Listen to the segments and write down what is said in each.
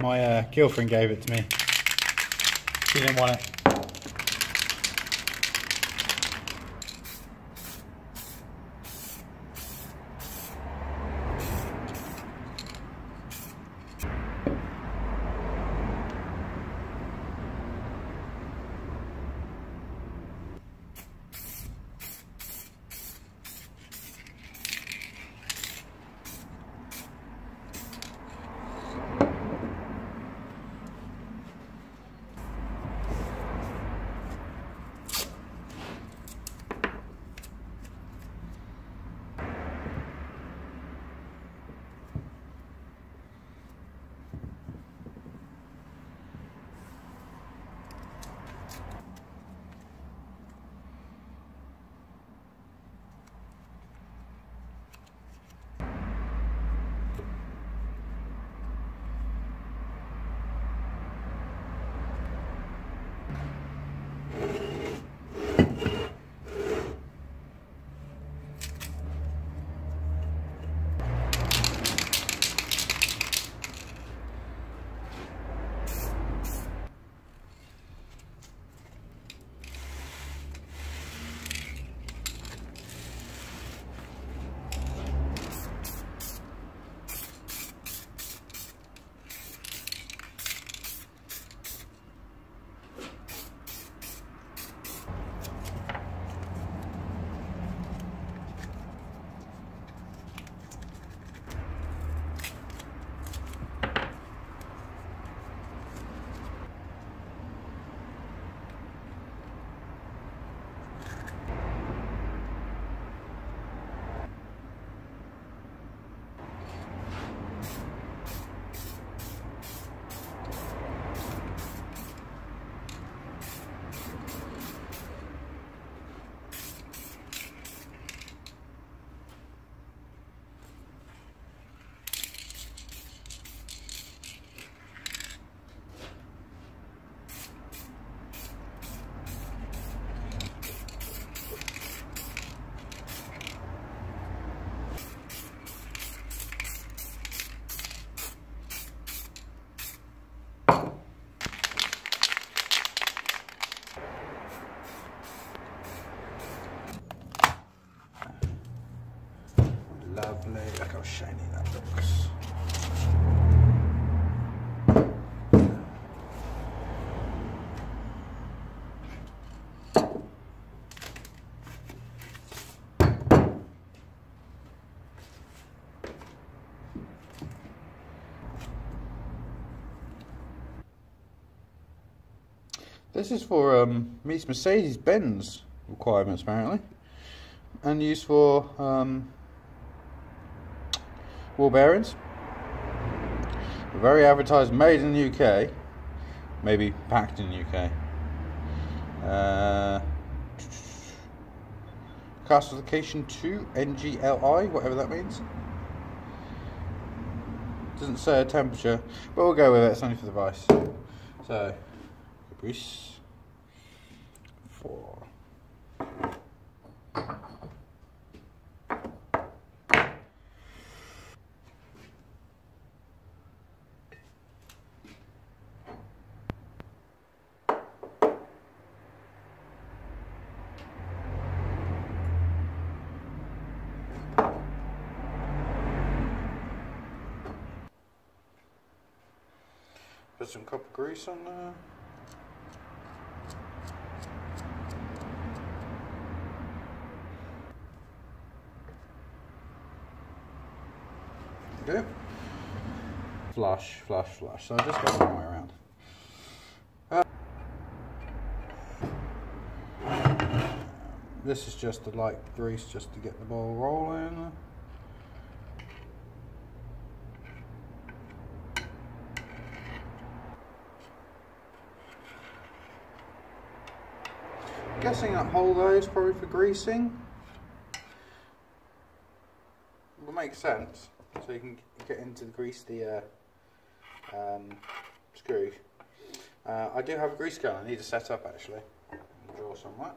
My girlfriend gave it to me. She didn't want it. Lovely, look how shiny that looks. This is for meets Mercedes-Benz requirements apparently, and used for wheel bearings. Very advertised, made in the UK, maybe packed in the UK. Classification 2 NGLI, whatever that means. Doesn't say a temperature, but we'll go with it. It's only for the vice. So. Grease 4. Put some copper grease on there. It. Flush, flush, flush. So I just go the wrong way around. This is just the light grease just to get the ball rolling. I'm guessing that whole though is probably for greasing. Will make sense. So you can get into the grease the screw. I do have a grease gun. I need to set up actually. Draw somewhere.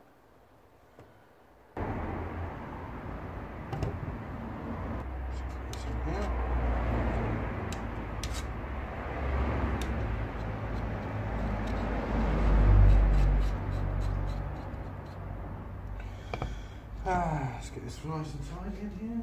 Let's get this nice and tight in here.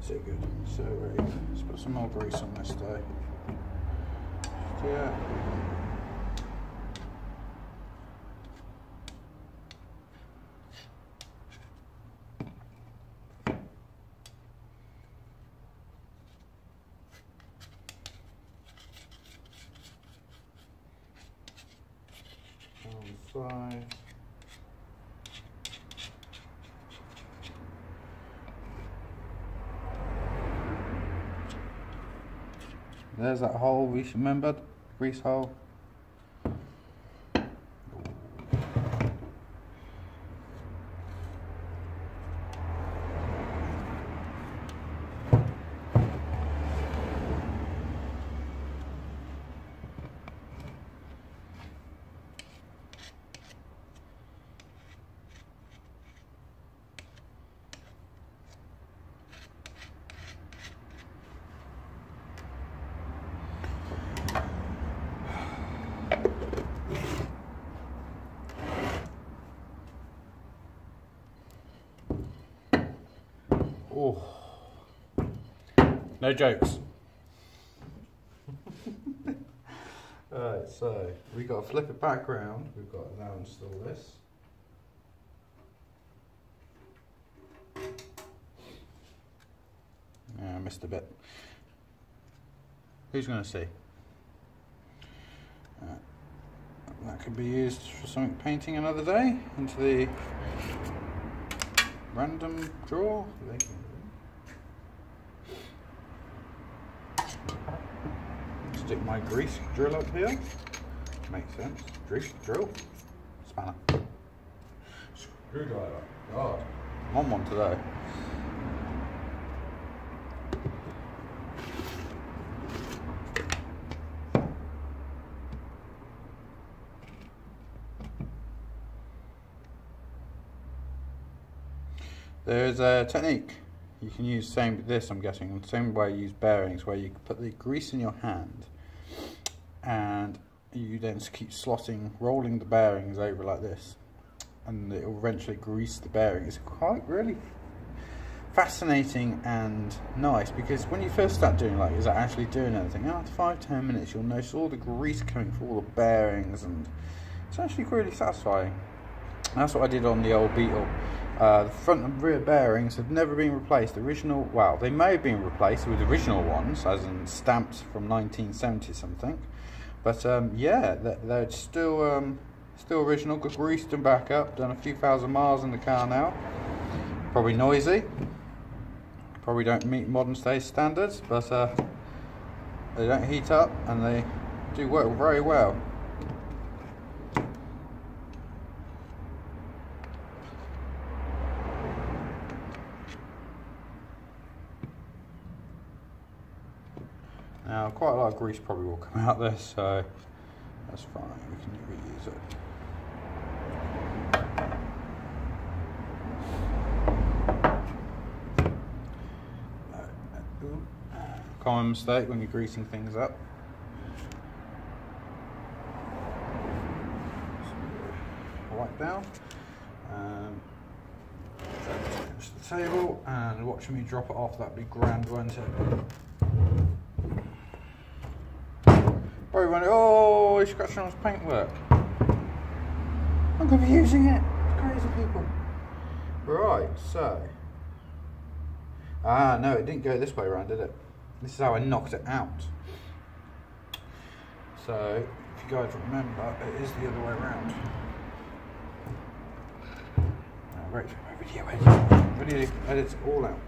So good, so ready. Let's put some more grease on this though. Yeah. On the side. There's that hole we remembered, grease hole. Oh, no jokes. Alright, so we've got to flip it back round. We've got to now install this. Yeah, I missed a bit. Who's going to see? That could be used for something painting another day into the random draw. Stick my grease drill up here. Makes sense. Grease drill. Spanner. Screwdriver. God. I'm on one today. There is a technique you can use, same with this I'm guessing, the same way you use bearings, where you put the grease in your hand and you then keep slotting, rolling the bearings over like this, and it will eventually grease the bearing. It's quite really fascinating and nice, because when you first start doing like, is that actually doing anything? After 5–10 minutes you'll notice all the grease coming from all the bearings, and it's actually really satisfying. And that's what I did on the old Beetle. The front and rear bearings have never been replaced. The original, well, they may have been replaced with original ones, as in stamps from 1970 something, but yeah, they're still original, got greased and back up, done a few thousand miles in the car now. Probably noisy, probably don't meet modern stage standards, but they don't heat up and they do work very well. Now quite a lot of grease probably will come out there, so that's fine, we can reuse it. Common mistake when you're greasing things up. Wipe down, touch the table, and watch me drop it off. That'd be grand, won't it? Probably went, oh, he's scratching on his paintwork. I'm gonna be using it. It's crazy, people. Right, so no, it didn't go this way around, did it? This is how I knocked it out. So, if you guys remember, it is the other way around. Now, wait for my video edit. Video edits all out.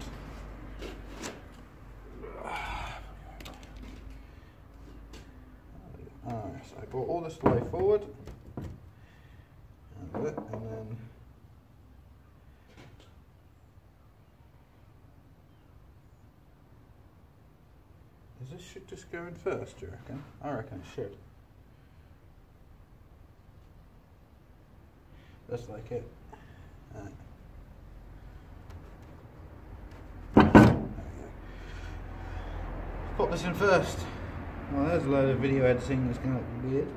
Alright, so I brought all this way forward. And then this should just go in first, do you reckon? I reckon it should. That's like it. Right. There we go. Pop this in first. Well, there's a load of video editing that's going to be weird.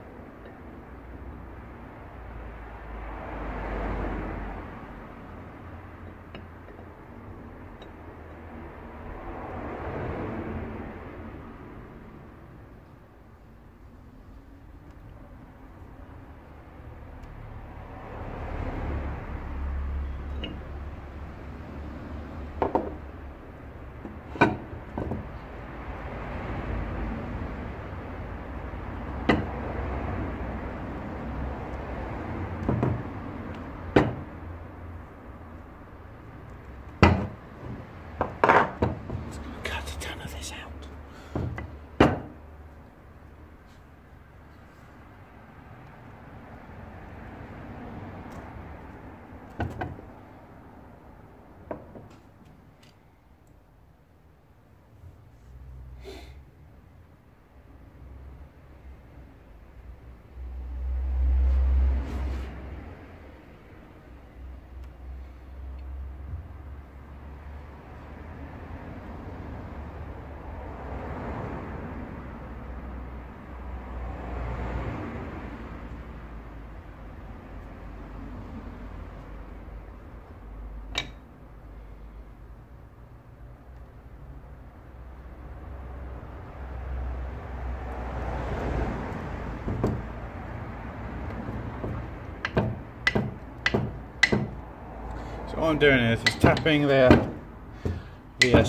What I'm doing is tapping the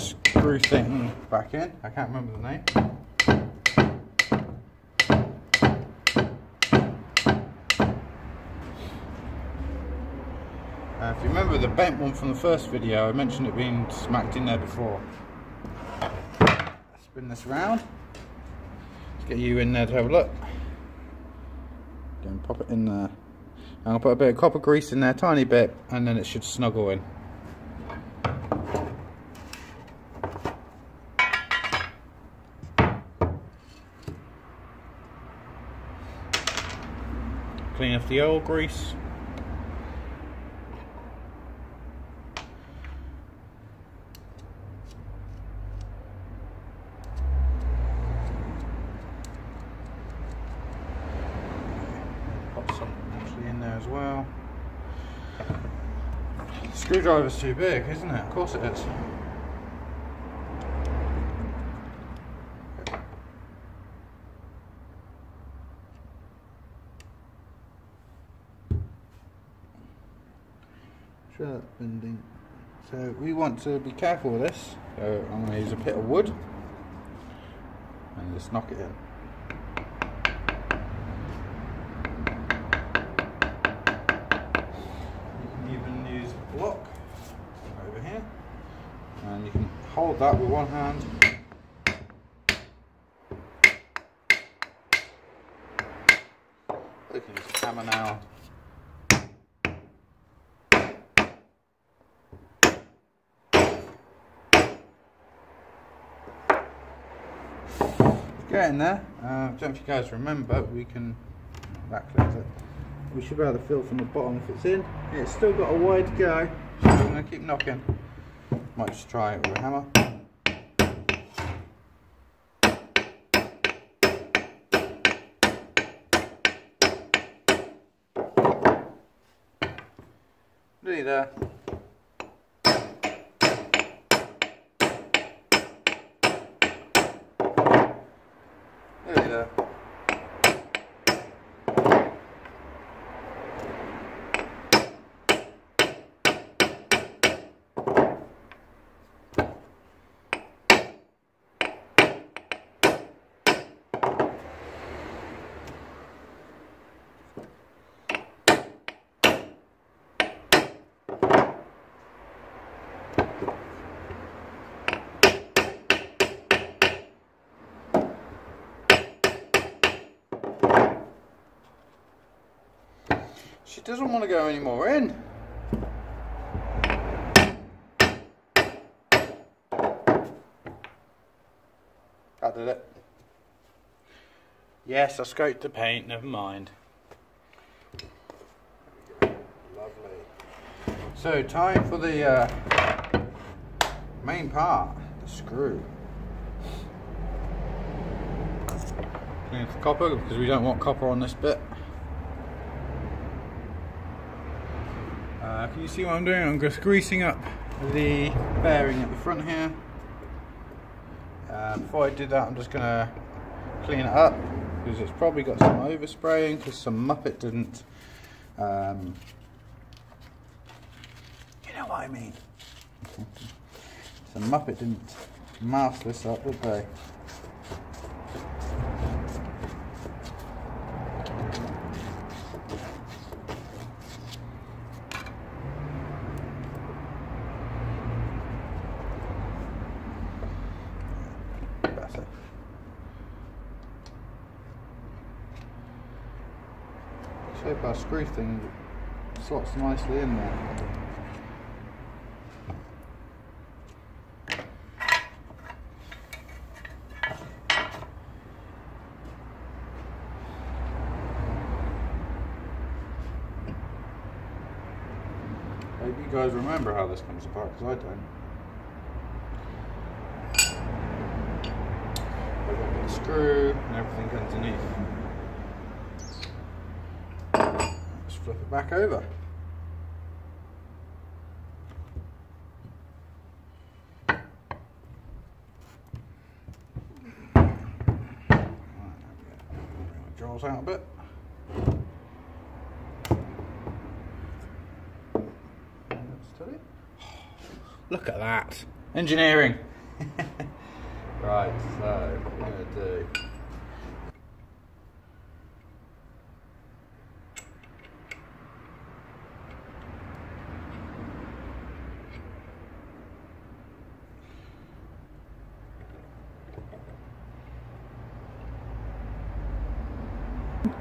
screw thing back in. I can't remember the name. If you remember the bent one from the first video, I mentioned it being smacked in there before. Spin this around. Let's get you in there to have a look. Don't pop it in there. I'm going to put a bit of copper grease in there, a tiny bit, and then it should snuggle in. Clean off the old grease. as well. The screwdriver's too big, isn't it? Of course it is. Sure, that's bending. So we want to be careful with this. So I'm going to use a bit of wood and just knock it in. You can even use a block over here, and you can hold that with one hand. You can use a hammer now. Get in there. Don't know if you guys remember, we can backlift it. We should be able to feel from the bottom if it's in. It's still got a way to go, so I'm going to keep knocking. Might just try it with a hammer. Nearly there. She doesn't want to go any more in. That did it. Yes, I scoped the paint, never mind. Lovely. So time for the main part, the screw. Clean for copper because we don't want copper on this bit. Can you see what I'm doing? I'm just greasing up the bearing at the front here. Before I do that, I'm just going to clean it up because it's probably got some overspraying because some Muppet didn't. You know what I mean? Some Muppet didn't mask this up, did they? So our screw thing slots nicely in there. I hope you guys remember how this comes apart because I don't. I've got the screw and everything underneath. Flip it back over. Right, draws out a bit. Look at that. Engineering. Right, so what we're going to do.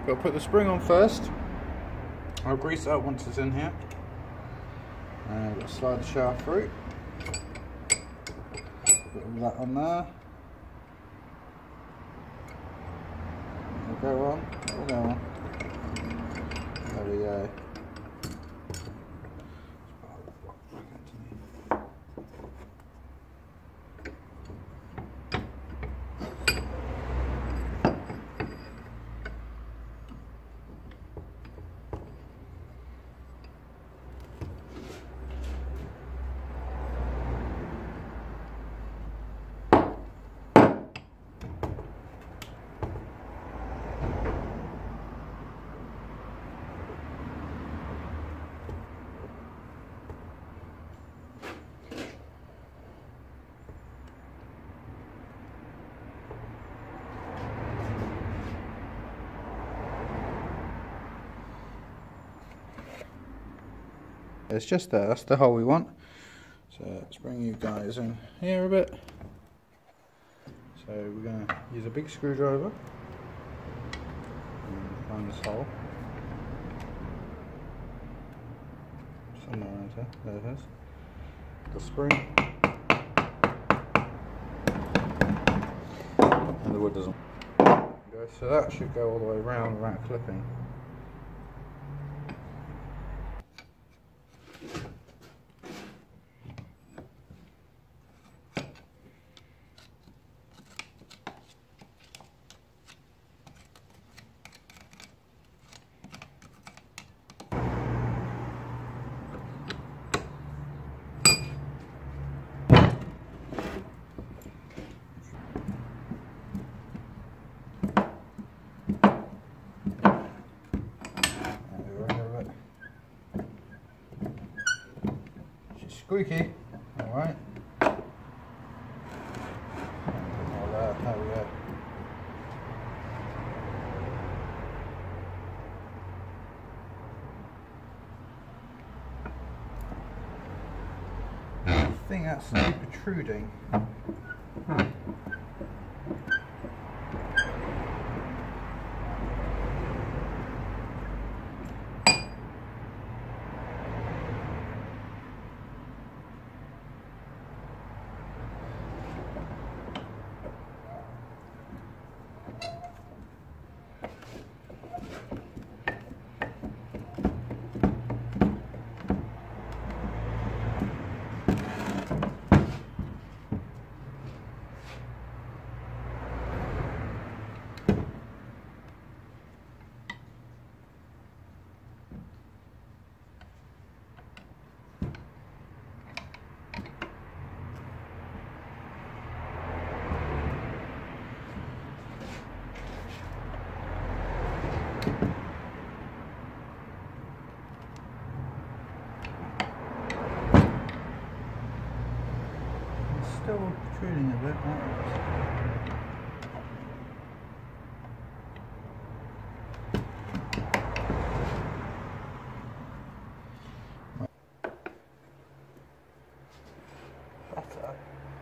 Got to put the spring on first. I'll grease it up once it's in here. And we'll slide the shaft through. Put all that on there. It'll go on. It'll go on. There we go. is just there. That's the hole we want. So let's bring you guys in here a bit. So we're going to use a big screwdriver and find this hole. Somewhere around here. There it is. The spring. And the wood doesn't. So that should go all the way around without clipping. Squeaky, alright. There we go. I think that's protruding. Huh. Still protruding a bit, that was better.